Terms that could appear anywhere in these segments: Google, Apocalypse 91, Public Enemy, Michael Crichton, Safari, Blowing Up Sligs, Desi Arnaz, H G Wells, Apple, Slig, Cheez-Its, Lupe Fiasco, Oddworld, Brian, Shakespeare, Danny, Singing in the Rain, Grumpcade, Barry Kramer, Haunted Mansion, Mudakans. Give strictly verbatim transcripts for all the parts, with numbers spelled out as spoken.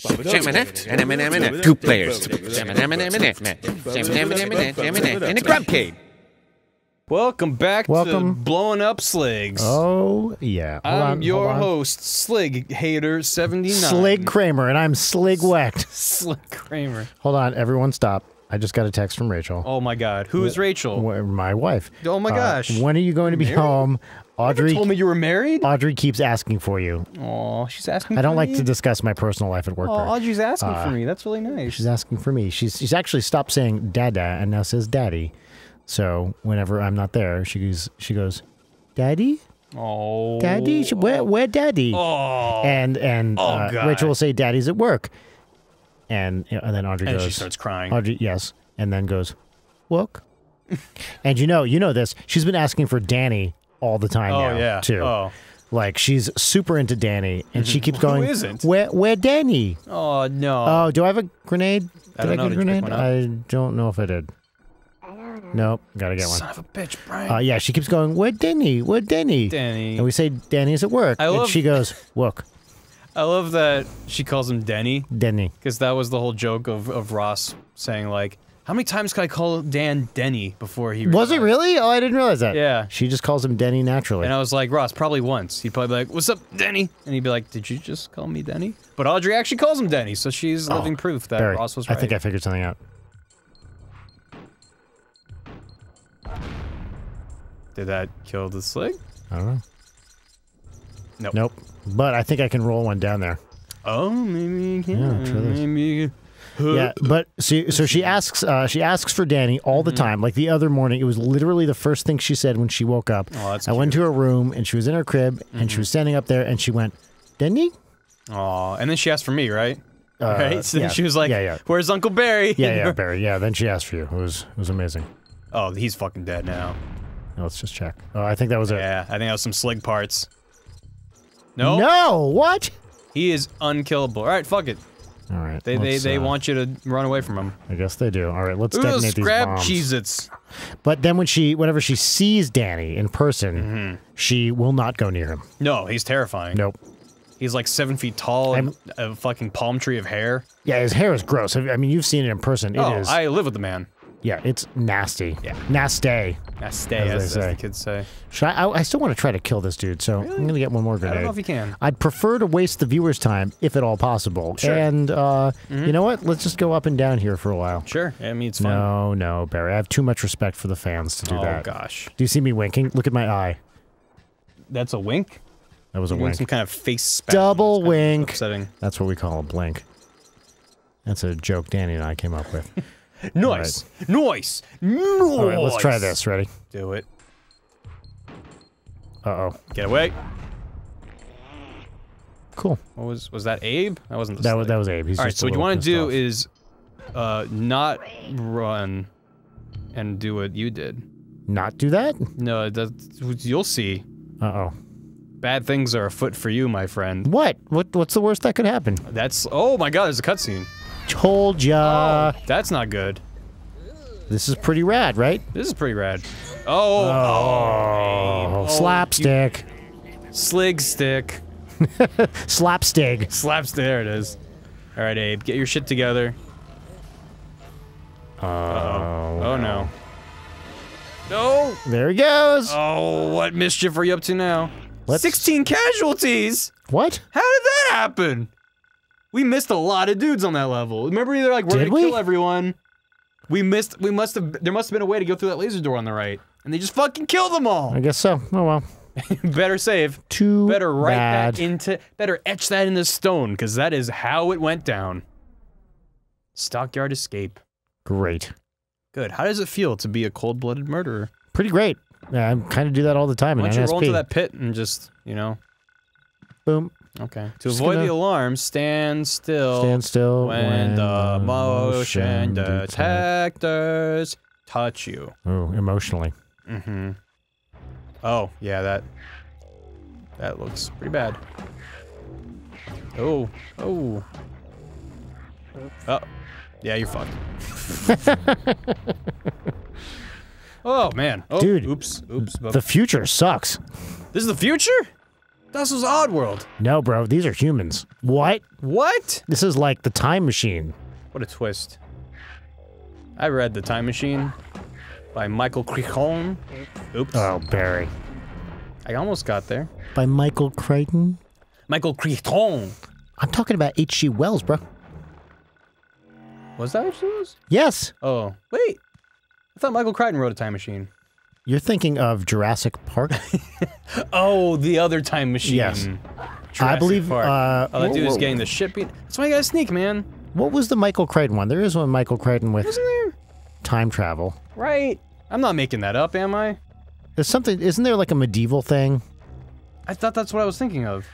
Two players. And a Grumpcade. Welcome back Welcome. to Blowing Up Sligs. Oh, yeah. Hold I'm on, your host, SligHater seventy-nine. Slig Kramer, and I'm Slig Whacked. Slig Kramer. Hold on, everyone stop. I just got a text from Rachel. Oh my god. Who is Rachel? My wife. Oh my gosh. Uh, when are you going to be married? home? Audrey told me you were married? Audrey keeps asking for you. Aw, she's asking for me? I don't like to discuss my personal life at work. Oh, Audrey's asking uh, for me. That's really nice. She's asking for me. She's, she's actually stopped saying dada and now says daddy. So whenever I'm not there, she goes, she goes, daddy? Oh. Daddy? She, where, where daddy? Oh. And, and oh, uh, Rachel will say daddy's at work. And, and then Audrey and goes. And she starts crying. Audrey, yes. And then goes, woke. And you know, you know this. She's been asking for Danny all the time oh, now, yeah. too. Oh. Like, she's super into Danny, and she keeps going, Who isn't? Where, where Danny? Oh, no. Oh, do I have a grenade? I did don't I know. get a grenade? I don't know if I did. Nope, gotta get one. Son of a bitch, Brian. Uh, yeah, she keeps going, where Danny? Where Danny? Danny. And we say, Danny's at work. I and love she goes, woke. I love that she calls him Denny. Denny. Because that was the whole joke of, of Ross saying, like, how many times could I call Dan Denny before he realized? Was it really? Oh, I didn't realize that. Yeah. She just calls him Denny naturally. And I was like, Ross, probably once. He'd probably be like, what's up, Denny? And he'd be like, did you just call me Denny? But Audrey actually calls him Denny, so she's oh, living proof that Barry, Ross was right. I think I figured something out. Did that kill the slig? I don't know. Nope. Nope. But I think I can roll one down there. Oh, maybe you can. Yeah, try this. Maybe you can. Yeah, but so, so she asks uh, she asks for Danny all the mm-hmm. time. Like the other morning, it was literally the first thing she said when she woke up. Oh, that's I cute. went to her room, and she was in her crib, mm-hmm. and she was standing up there, and she went, Denny? Aw, and then she asked for me, right? Uh, right? So yeah. then she was like, yeah, yeah. where's Uncle Barry? Yeah, yeah, Barry. Yeah, then she asked for you. It was, it was amazing. Oh, he's fucking dead now. No, let's just check. Oh, I think that was it. Yeah, I think that was some slig parts. No. No, what? He is unkillable. All right, fuck it. All right. They they, they uh, want you to run away from him. I guess they do. All right, let's Ooh, detonate these bombs. Cheez-Its. But then when she, whenever she sees Danny in person, mm-hmm. she will not go near him. No, he's terrifying. Nope. He's like seven feet tall and I'm, a fucking palm tree of hair. Yeah, his hair is gross. I mean, you've seen it in person. It oh, is. I live with the man. Yeah, it's nasty. Yeah. Nasty. Nasty, as, as, as the kids say. Should I, I, I still want to try to kill this dude, so really? I'm going to get one more grenade. I don't know if you can. I'd prefer to waste the viewer's time, if at all possible. Sure. And, uh, mm-hmm. you know what? Let's just go up and down here for a while. Sure. I mean, it's fun. No, no, Barry. I have too much respect for the fans to do oh, that. Oh, gosh. Do you see me winking? Look at my eye. That's a wink? That was You're a wink. Some kind of face spat. Double wink. Upsetting. That's what we call a blink. That's a joke Danny and I came up with. Noise! Right. Noise! Noise! Alright, let's try this. Ready? Do it. Uh-oh. Get away! Cool. What was- was that Abe? That wasn't the That was- that was Abe. Alright, so what you want to do off. is, uh, not run and do what you did. Not do that? No, that- you'll see. Uh-oh. Bad things are afoot for you, my friend. What? What- what's the worst that could happen? That's- oh my god, there's a cutscene. Told ya. Oh, that's not good. This is pretty rad, right? This is pretty rad. Oh, oh, oh slapstick, you... slig stick, slapstick, slaps. There it is. All right, Abe, get your shit together. Uh, uh oh, oh no, no. There he goes. Oh, what mischief are you up to now? Let's... Sixteen casualties. What? How did that happen? We missed a lot of dudes on that level. Remember, they're like, we're Did gonna we? kill everyone. We missed, we must have, there must have been a way to go through that laser door on the right. And they just fucking killed them all! I guess so. Oh well. Better save. Too Better write bad. that into, better etch that into stone, because that is how it went down. Stockyard escape. Great. Good. How does it feel to be a cold-blooded murderer? Pretty great. I kind of do that all the time in N S P. Why don't you roll into that pit and just, you know. Boom. Okay. To Just avoid gonna... the alarm, stand still. Stand still when, when the motion detectors touch you. Oh, emotionally. Mm-hmm. Oh, yeah, that... That looks pretty bad. Oh. Oh. Oh. Yeah, you're fucked. Oh, man. Oh, Dude. Oops. Oops. The future sucks. This is the future? This was Oddworld. No, bro. These are humans. What? What? This is like the Time Machine. What a twist. I read The Time Machine by Michael Crichton. Oops. Oh, Barry. I almost got there. By Michael Crichton? Michael Crichton. I'm talking about H G Wells, bro. Was that H G Wells? Yes. Oh, wait. I thought Michael Crichton wrote A Time Machine. You're thinking of Jurassic Park? Oh, the other Time Machine. Yes. Jurassic I believe... Park. Uh, oh, that whoa, dude whoa. is getting the shit beat. That's why you gotta sneak, man. What was the Michael Crichton one? There is one Michael Crichton with... Isn't there? Time travel. Right. I'm not making that up, am I? There's something... Isn't there like a medieval thing? I thought that's what I was thinking of.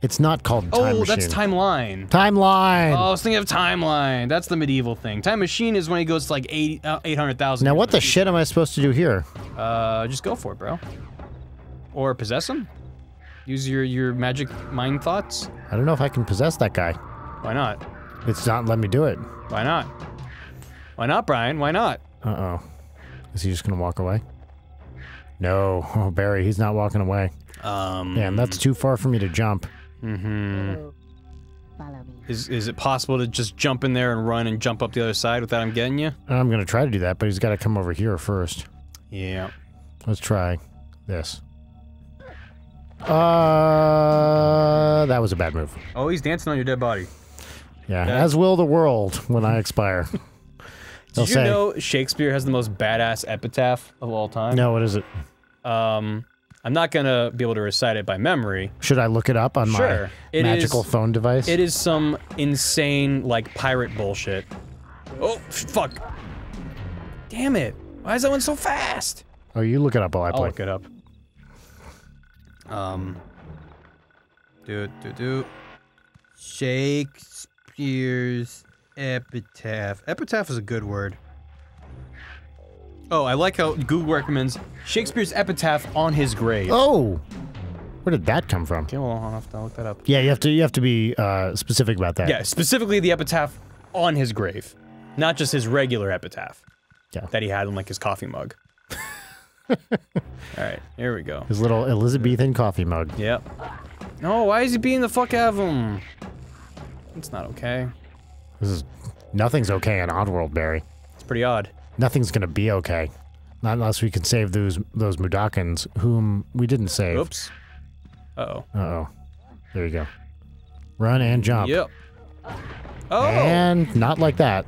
It's not called Time Machine. Oh, that's Timeline. Timeline! Oh, I was thinking of Timeline. That's the medieval thing. Time Machine is when he goes to like eight hundred thousand. Now what the shit am I supposed to do here? Uh, just go for it, bro. Or possess him? Use your, your magic mind thoughts? I don't know if I can possess that guy. Why not? It's not letting me do it. Why not? Why not, Brian? Why not? Uh-oh. Is he just gonna walk away? No. Oh, Barry, he's not walking away. Um... Damn, that's too far for me to jump. Mm-hmm. Is, is it possible to just jump in there and run and jump up the other side without him getting you? I'm gonna try to do that, but he's gotta come over here first. Yeah. Let's try this. Uh, that was a bad move. Oh, he's dancing on your dead body. Yeah, yeah. As will the world when I expire. Did you say, know Shakespeare has the most badass epitaph of all time? No, what is it? Um... I'm not gonna be able to recite it by memory. Should I look it up on sure. my it magical is, phone device? It is some insane, like, pirate bullshit. Oh, fuck. Damn it. Why is that one so fast? Oh, you look it up while I play. I'll look it up. Um. Do, do, do. Shakespeare's epitaph. Epitaph is a good word. Oh, I like how Google recommends Shakespeare's epitaph on his grave. Oh, where did that come from? Okay, well, I'll have to look that up. Yeah, you have to you have to be uh, specific about that. Yeah, specifically the epitaph on his grave, not just his regular epitaph. Yeah, that he had in like his coffee mug. All right, here we go. His little Elizabethan coffee mug. Yep. No, why is he beating the fuck out of him? It's not okay. This is nothing's okay in Oddworld, Barry. It's pretty odd. Nothing's gonna be okay. Not unless we can save those those Mudakans, whom we didn't save. Oops. Uh-oh. Uh-oh. There you go. Run and jump. Yep. Oh! And not like that.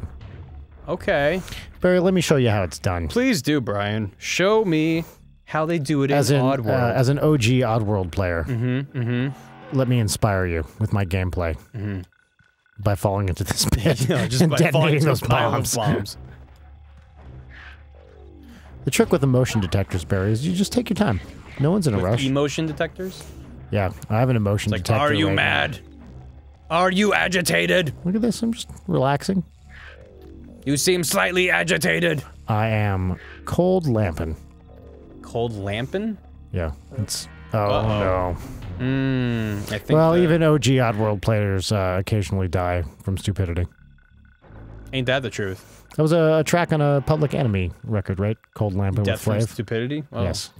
Okay. Barry, let me show you how it's done. Please do, Brian. Show me how they do it as in, in Oddworld. Uh, as an O G Oddworld player. Mm-hmm, mm-hmm. Let me inspire you with my gameplay. Mm-hmm. By falling into this pit no, just and by detonating into those bombs. bombs. The trick with emotion detectors, Barry, is you just take your time. No one's in a with rush. Emotion detectors? Yeah, I have an emotion it's like, detector. Are you right mad? Now. Are you agitated? Look at this, I'm just relaxing. You seem slightly agitated. I am cold lampin'. Cold lampin'? Yeah, it's... Oh, uh-oh. no. Mm, I think well, that... even O G Oddworld players uh, occasionally die from stupidity. Ain't that the truth? That was a, a track on a Public Enemy record, right? Cold Lampin' with Flav. Stupidity? Oh. Yes.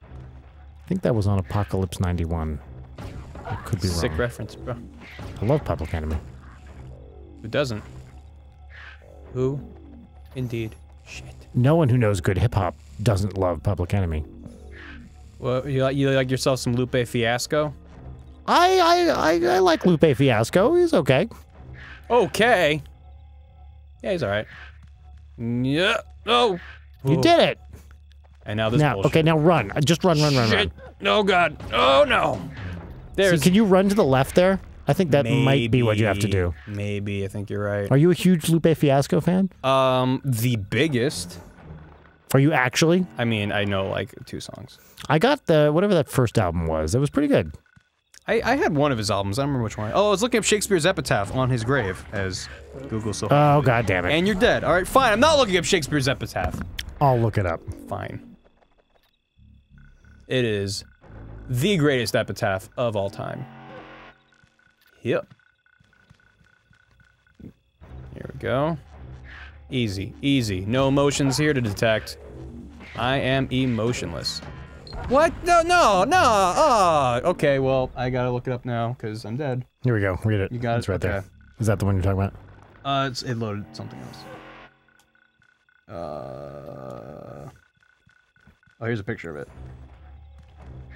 I think that was on Apocalypse ninety-one. I could be wrong. Sick reference, bro. I love Public Enemy. Who doesn't? Who? Indeed. Shit. No one who knows good hip-hop doesn't love Public Enemy. Well, you like, you like yourself some Lupe Fiasco? I, I, I, I like Lupe Fiasco. He's okay. Okay. Yeah, he's alright. Yeah. Oh! Ooh. You did it! And now this now, bullshit. Okay, now run. Just run, run, run, Shit. run. Oh, God. Oh, no! There's... See, can you run to the left there? I think that Maybe. might be what you have to do. Maybe. I think you're right. Are you a huge Lupe Fiasco fan? Um, the biggest. Are you actually? I mean, I know, like, two songs. I got the, whatever that first album was. It was pretty good. I, I had one of his albums. I don't remember which one. Oh, I was looking up Shakespeare's epitaph on his grave, as Google so. Oh, God damn it. And you're dead. All right, fine. I'm not looking up Shakespeare's epitaph. I'll look it up. Fine. It is the greatest epitaph of all time. Yep. Here we go. Easy, easy. No emotions here to detect. I am emotionless. What? No, no, no. Oh, okay. Well, I gotta look it up now because I'm dead. Here we go. Read it. You got it. It's right there. Is that the one you're talking about? Uh, it's, it loaded something else. Uh. Oh, here's a picture of it.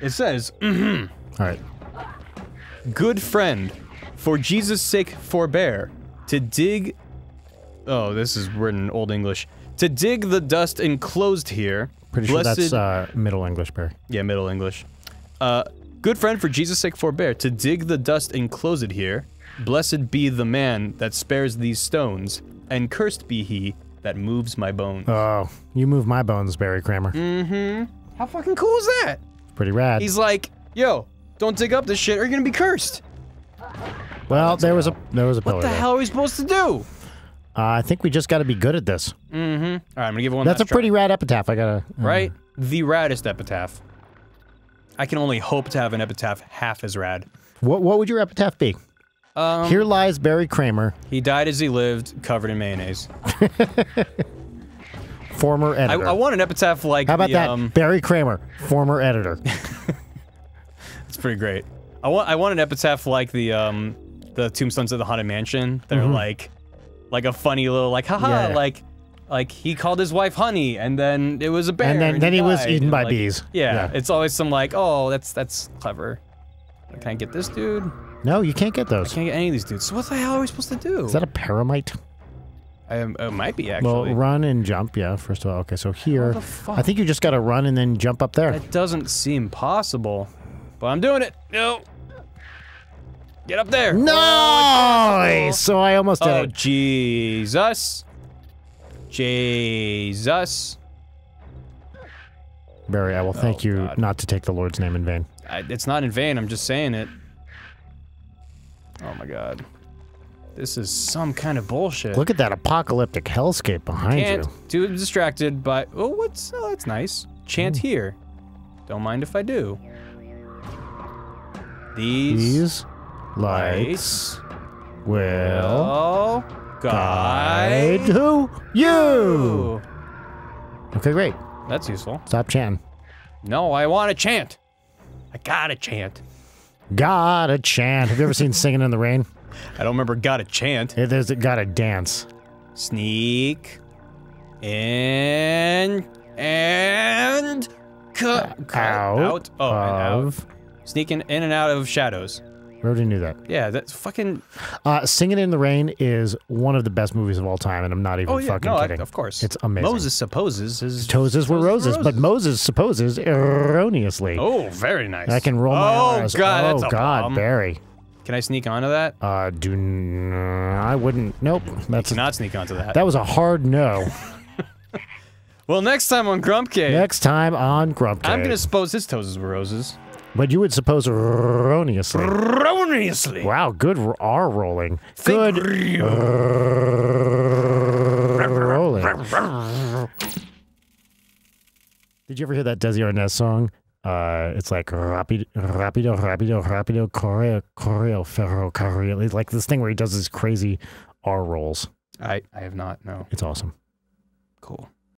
It says, all right. Good friend, for Jesus' sake forbear, to dig... Oh, this is written in Old English. To dig the dust enclosed here... Pretty blessed... sure that's, uh, Middle English, Barry. Yeah, Middle English. Uh, good friend, for Jesus' sake forbear, to dig the dust enclosed here. Blessed be the man that spares these stones, and cursed be he that moves my bones. Oh, you move my bones, Barry Kramer. Mm-hmm. How fucking cool is that? Pretty rad. He's like, yo, don't dig up this shit or you're gonna be cursed. Well, there was a there was a pillar. What the hell are we supposed to do? Uh, I think we just gotta be good at this. Mm-hmm. Alright, I'm gonna give it one last try. That's a pretty rad epitaph, I gotta... Uh, right? The raddest epitaph. I can only hope to have an epitaph half as rad. What, what would your epitaph be? Um, Here lies Barry Kramer. He died as he lived, covered in mayonnaise. Former editor. I, I want an epitaph like How about the, that? Um, Barry Kramer, former editor. It's pretty great. I want I want an epitaph like the um the tombstones of the Haunted Mansion. They're mm-hmm. like like a funny little like haha yeah. like like he called his wife honey and then it was a bear. And then, and then he, he was eaten by like, bees. Yeah, yeah. It's always some like, oh, that's that's clever. Can I get this dude? No, you can't get those. I can't get any of these dudes. So what the hell are we supposed to do? Is that a paramite? I am, it might be, actually. Well, run and jump, yeah, first of all. Okay, so here... I think you just gotta run and then jump up there. That doesn't seem possible. But I'm doing it! No! Get up there! Nice! No! So I almost did oh, it. Oh, Jesus. Jesus. Barry, I will thank oh, you God. not to take the Lord's name in vain. I, it's not in vain, I'm just saying it. Oh my God. This is some kind of bullshit. Look at that apocalyptic hellscape behind you. Can't too distracted by- oh, what's- oh, that's nice. Chant mm. here. Don't mind if I do. These... These lights... will... guide... who? You! Okay, great. That's useful. Stop chanting. No, I want to chant! I gotta chant. Gotta chant. Have you ever seen Singing in the Rain? I don't remember gotta chant. It is gotta dance. Sneak in and cut out, out. Oh, of and out. Sneaking in and out of shadows. I already knew that. Yeah, that's fucking uh, Singing in the Rain is one of the best movies of all time, and I'm not even oh, yeah, fucking no, kidding. I, of course. It's amazing. Moses supposes his toes were roses, but Moses supposes erroneously. Oh, very nice. I can roll oh, my eyes. God, oh that's a God, bomb. Barry. Can I sneak onto that? Uh, do n I wouldn't. Nope. That's I cannot sneak onto that. That was a hard no. Well, next time on Grumpcade. Next time on Grumpcade. I'm gonna suppose his toes were roses. But you would suppose erroneously. Erroneously. Wow, good R rolling. Think good rolling. Did you ever hear that Desi Arnaz song? Uh, it's like rapido, rapido, rapido, rapido, correo, correo, ferro, correo. Like this thing where he does these crazy R rolls. I I have not. No. It's awesome. Cool.